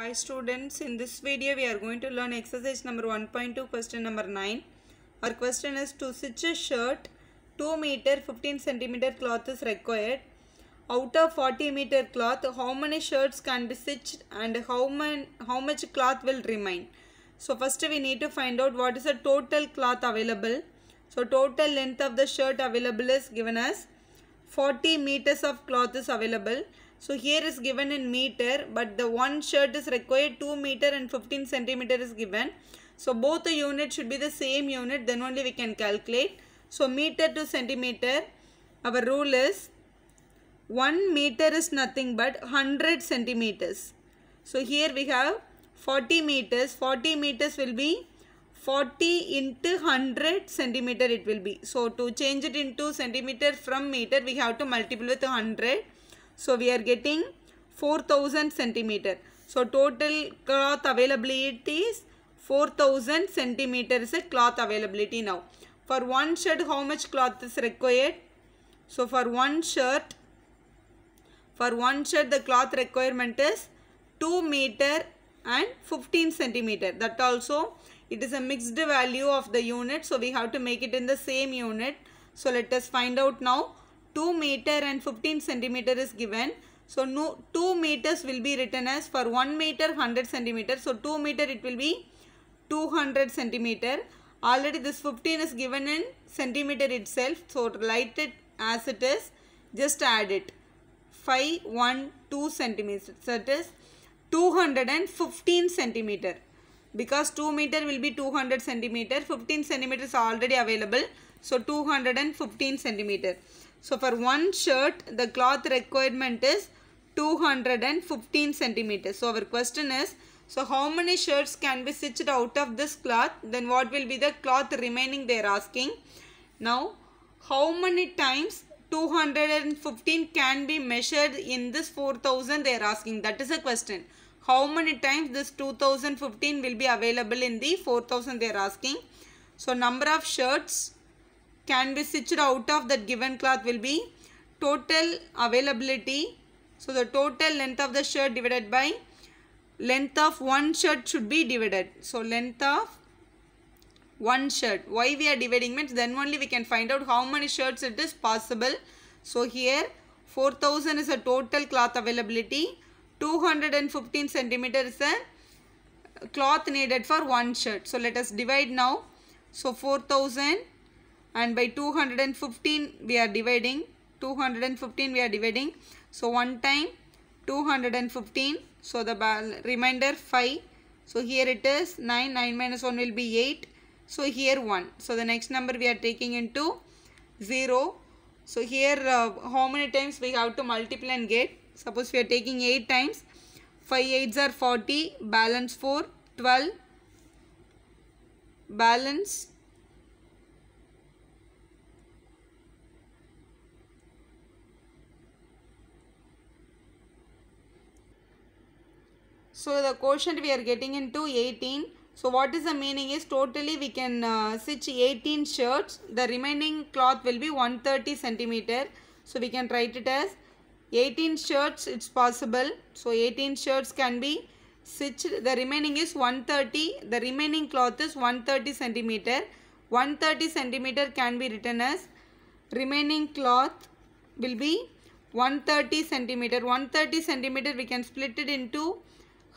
Hi students, in this video we are going to learn exercise number 1.2, question number 9. Our question is, to stitch a shirt 2 meter 15 centimeter cloth is required. Out of 40 meter cloth, how many shirts can be stitched and how much cloth will remain? So first we need to find out what is the total cloth available. So total length of the shirt available is given as 40 meters of cloth is available. So here is given in meter, but the one shirt is required, 2 meter and 15 centimeter is given. So both the units should be the same unit, then only we can calculate. So meter to centimeter, our rule is 1 meter is nothing but 100 centimeters. So here we have 40 meters. 40 meters will be 40 into 100 centimeter it will be. So to change it into centimeter from meter, we have to multiply with 100. So we are getting 4000 centimeter. So total cloth availability is 4000 centimeter is a cloth availability now. For one shirt, how much cloth is required? So for one shirt the cloth requirement is 2 meter and 15 centimeter. That also it is a mixed value of the unit, so we have to make it in the same unit. So let us find out now. 2 meter and 15 centimeter is given. So no, 2 meters will be written as, for 1 meter 100 centimeter. So 2 meter it will be 200 centimeter. Already this 15 is given in centimeter itself. So write it as it is. Just add it. 512 centimeters. So it is 215 centimeter. Because 2 meter will be 200 centimeter. 15 centimeters are already available. So 215 centimeter. So for one shirt, the cloth requirement is 215 centimeters. So our question is, so how many shirts can be stitched out of this cloth? Then what will be the cloth remaining, they are asking. Now, how many times 215 can be measured in this 4000, they are asking. That is the question. How many times this 2015 will be available in the 4000, they are asking. So number of shirts can be stitched out of that given cloth will be total availability. So the total length of the shirt divided by length of one shirt should be divided. So length of one shirt, why we are dividing means then only we can find out how many shirts it is possible. So here 4000 is a total cloth availability, 215 centimeter is a cloth needed for one shirt. So let us divide now. So 4000 and by 215 we are dividing. 215 we are dividing. So 1 time 215. So the remainder 5. So here it is 9. 9 minus 1 will be 8. So here 1. So the next number we are taking into 0. So here how many times we have to multiply and get. Suppose we are taking 8 times. 5 8s are 40. Balance 4. 12. Balance 12. So the quotient we are getting into 18. So what is the meaning is, totally we can stitch 18 shirts. The remaining cloth will be 130 centimeter. So we can write it as 18 shirts it's possible. So 18 shirts can be stitched. The remaining is 130. The remaining cloth is 130 centimeter. 130 centimeter can be written as remaining cloth will be 130 centimeter. 130 centimeter we can split it into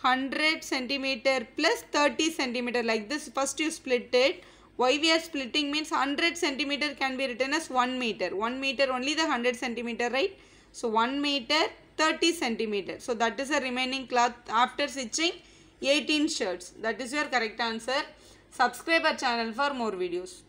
100 centimeter plus 30 centimeter like this. First you split it. Why we are splitting means 100 centimeter can be written as 1 meter. 1 meter only the 100 centimeter, right? So 1 meter 30 centimeter. So that is the remaining cloth after stitching 18 shirts. That is your correct answer. Subscribe our channel for more videos.